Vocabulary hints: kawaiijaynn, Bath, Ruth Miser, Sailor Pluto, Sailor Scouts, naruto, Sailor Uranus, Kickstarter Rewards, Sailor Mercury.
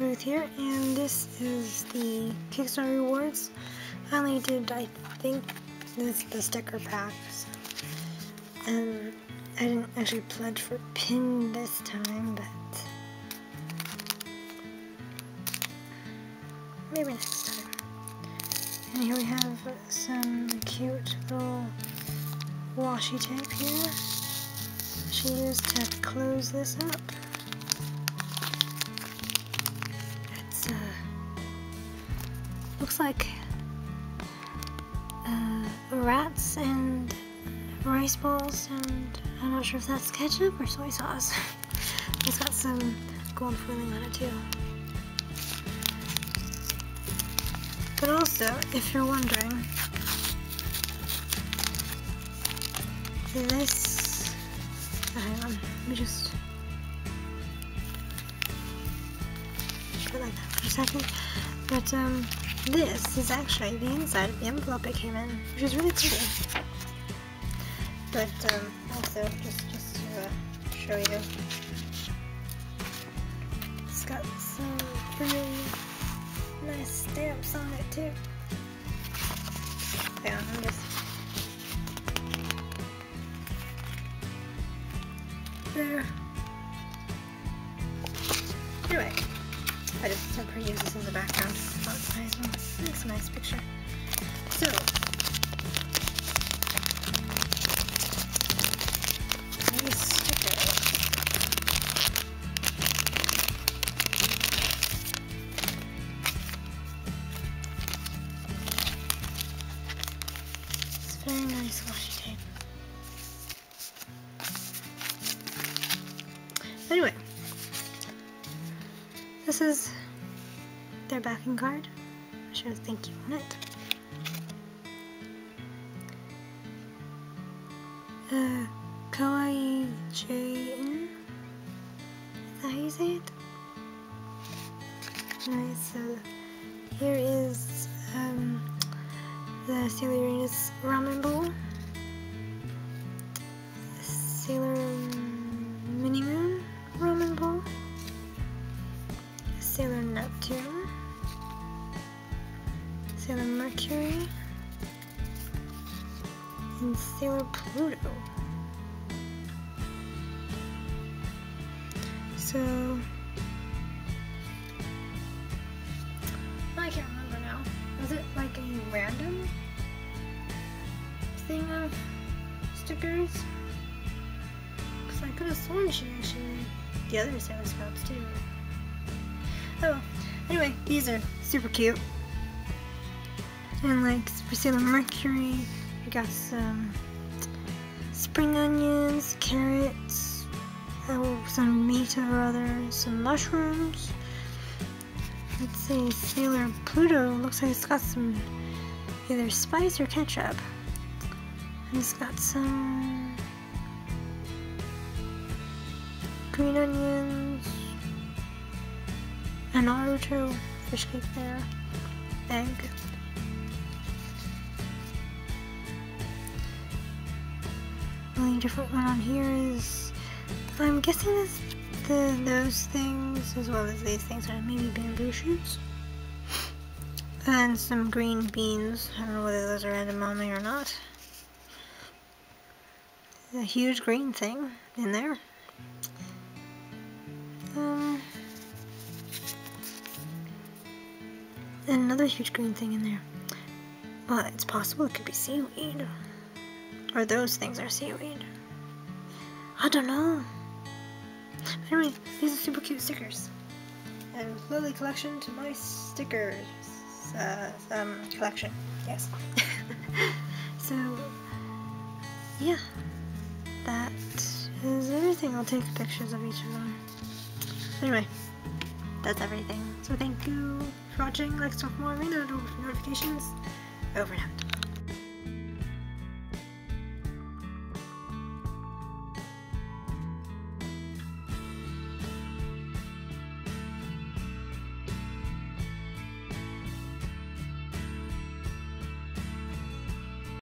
Ruth here, and this is the Kickstarter Rewards. I only did, I think, this is the sticker packs. I didn't actually pledge for pin this time, but maybe next time. And here we have some cute little washi tape here. She used to close this up. It's looks like rats and rice balls, and I'm not sure if that's ketchup or soy sauce. It's got some gold foiling on it too. But also, if you're wondering, this, hang on, let me just put it like that for a second, but this is actually the inside of the envelope it came in, which is really pretty. But also, just to show you, it's got some really nice stamps on it too. Yeah, I'm just there. Anyway, I just simply use this in the background. It's a nice picture. So very nice washi tape. Anyway, this is their backing card. I should have thank you on it. Kawaiijaynn. Is that how you say it? Alright, so here is the Sailor Uranus ramen bowl, Sailor Mini Moon ramen bowl, Sailor Neptune, Sailor Mercury, and Sailor Pluto. So I can't remember now. Was it like a random thing of stickers? Because I could have sworn she actually made the other Sailor Scouts too. Oh, anyway, these are super cute. And like for Sailor Mercury, we got some spring onions, carrots, some meat or other, some mushrooms. Let's see, Sailor Pluto looks like it's got some either spice or ketchup. And it's got some green onions, a Naruto fish cake there, egg, the only different one on here is, I'm guessing this, those things as well as these things are maybe bamboo shoots. And some green beans, I don't know whether those are edamame or not. A huge green thing in there. And another huge green thing in there. Well, it's possible it could be seaweed. Or those things are seaweed. I don't know. Anyway, these are super cute stickers. And lovely collection to my stickers collection. Yes. So, yeah. That is everything. I'll take pictures of each of them. Anyway, that's everything. So thank you for watching. Like, subscribe for more notifications. Over and out.